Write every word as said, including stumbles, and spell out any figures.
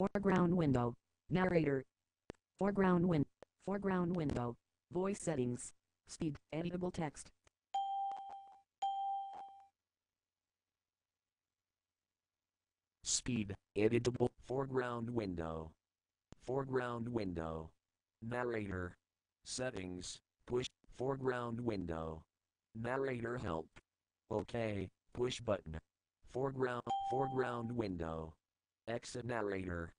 Foreground window. Narrator. Foreground win. Foreground window. Voice settings. Speed. Editable text. Speed. Editable. Foreground window. Foreground window. Narrator. Settings. Push. Foreground window. Narrator help. OK. Push button. Foreground. Foreground window. Exit narrator.